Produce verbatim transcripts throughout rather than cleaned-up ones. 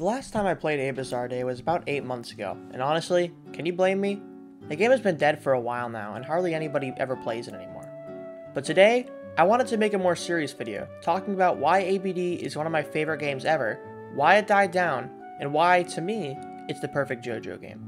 The last time I played A Bizarre Day was about eight months ago, and honestly, can you blame me? The game has been dead for a while now, and hardly anybody ever plays it anymore. But today, I wanted to make a more serious video, talking about why A B D is one of my favorite games ever, why it died down, and why, to me, it's the perfect JoJo game.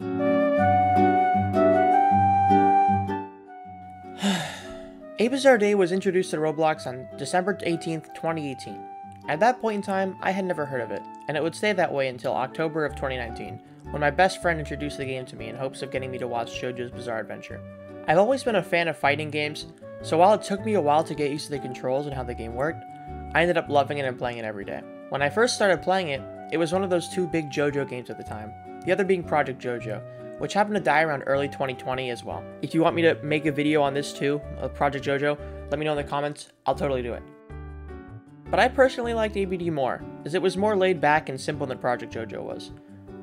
A Bizarre Day was introduced to Roblox on December eighteenth, twenty eighteen. At that point in time, I had never heard of it, and it would stay that way until October of twenty nineteen, when my best friend introduced the game to me in hopes of getting me to watch JoJo's Bizarre Adventure. I've always been a fan of fighting games, so while it took me a while to get used to the controls and how the game worked, I ended up loving it and playing it every day. When I first started playing it, it was one of those two big JoJo games at the time, the other being Project JoJo, which happened to die around early twenty twenty as well. If you want me to make a video on this too, of Project JoJo, let me know in the comments, I'll totally do it. But I personally liked A B D more, as it was more laid back and simple than Project JoJo was.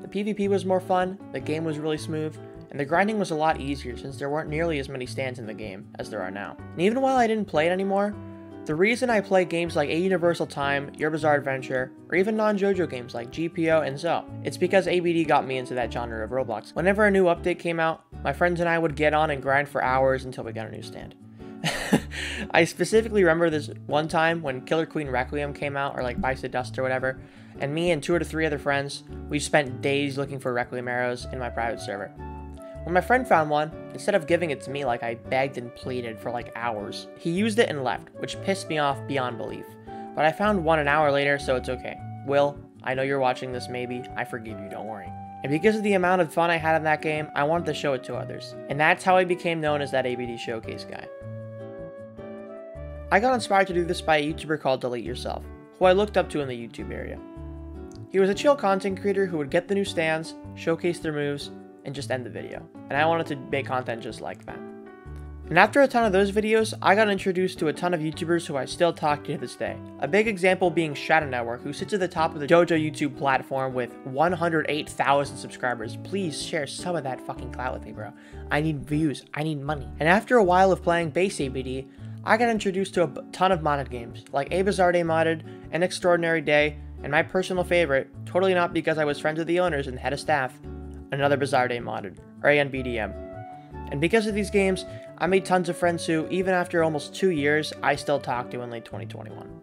The PvP was more fun, the game was really smooth, and the grinding was a lot easier since there weren't nearly as many stands in the game as there are now. And even while I didn't play it anymore, the reason I play games like A Universal Time, Your Bizarre Adventure, or even non-JoJo games like G P O and Z O, it's because A B D got me into that genre of Roblox. Whenever a new update came out, my friends and I would get on and grind for hours until we got a new stand. I specifically remember this one time when Killer Queen Requiem came out, or like Vice of Dust or whatever, and me and two or three other friends, we spent days looking for Requiem arrows in my private server. When my friend found one, instead of giving it to me like I begged and pleaded for like hours, he used it and left, which pissed me off beyond belief. But I found one an hour later, so it's okay. Will, I know you're watching this maybe, I forgive you, don't worry. And because of the amount of fun I had in that game, I wanted to show it to others. And that's how I became known as that A B D Showcase guy. I got inspired to do this by a YouTuber called Delete Yourself, who I looked up to in the YouTube area. He was a chill content creator who would get the new stands, showcase their moves, and just end the video, and I wanted to make content just like that. And after a ton of those videos, I got introduced to a ton of YouTubers who I still talk to to this day. A big example being Shadow Network, who sits at the top of the JoJo YouTube platform with one hundred eight thousand subscribers. Please share some of that fucking clout with me, bro. I need views, I need money. And after a while of playing base A B D, I got introduced to a ton of modded games, like A Bizarre Day Modded, An Extraordinary Day, and my personal favorite, totally not because I was friends with the owners and head of staff, Another Bizarre Day Modded, or A N B D M. And because of these games, I made tons of friends who, even after almost two years, I still talk to in late twenty twenty-one.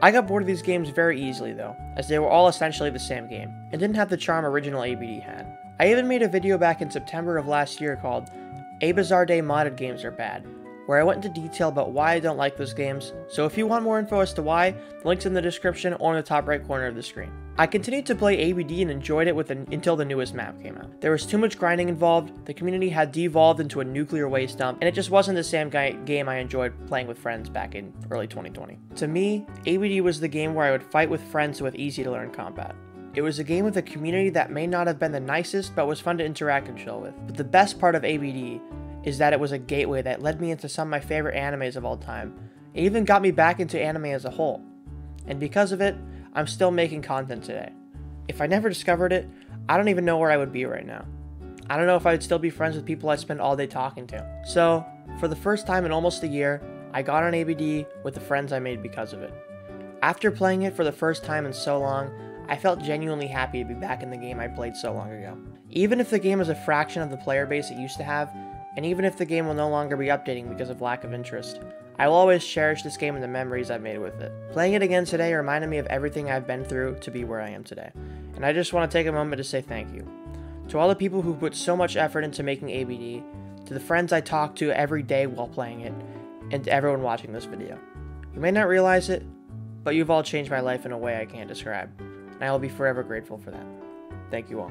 I got bored of these games very easily though, as they were all essentially the same game, and didn't have the charm original A B D had. I even made a video back in September of last year called, A Bizarre Day Modded Games Are Bad, where I went into detail about why I don't like those games, so if you want more info as to why, the link's in the description or in the top right corner of the screen. I continued to play A B D and enjoyed it with an, until the newest map came out. There was too much grinding involved, the community had devolved into a nuclear waste dump, and it just wasn't the same guy, game I enjoyed playing with friends back in early twenty twenty. To me, A B D was the game where I would fight with friends with easy to learn combat. It was a game with a community that may not have been the nicest, but was fun to interact and chill with. But the best part of A B D is that it was a gateway that led me into some of my favorite animes of all time. It even got me back into anime as a whole. And because of it, I'm still making content today. If I never discovered it, I don't even know where I would be right now. I don't know if I would still be friends with people I spend all day talking to. So, for the first time in almost a year, I got on A B D with the friends I made because of it. After playing it for the first time in so long, I felt genuinely happy to be back in the game I played so long ago. Even if the game is a fraction of the player base it used to have, and even if the game will no longer be updating because of lack of interest, I will always cherish this game and the memories I've made with it. Playing it again today reminded me of everything I've been through to be where I am today, and I just want to take a moment to say thank you. To all the people who put so much effort into making A B D, to the friends I talk to every day while playing it, and to everyone watching this video. You may not realize it, but you've all changed my life in a way I can't describe, and I will be forever grateful for that. Thank you all.